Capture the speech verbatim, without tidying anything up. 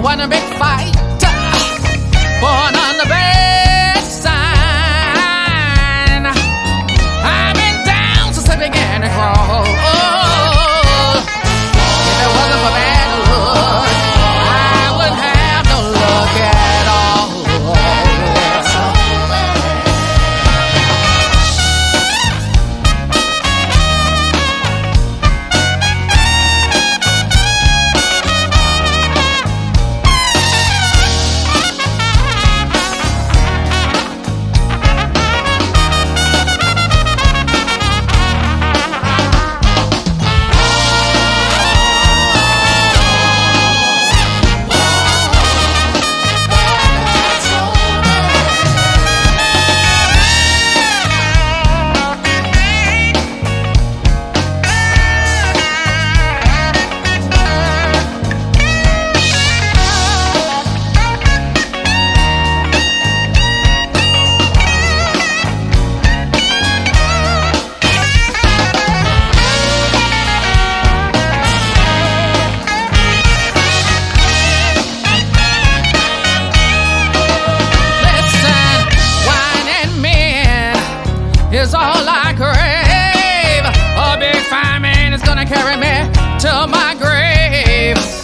I want a big fight, born on the baseline. I've been down since I began to crawl. Oh, if it wasn't for bad luck, I would have no luck at all. It's all I crave. A big fireman is gonna carry me to my grave.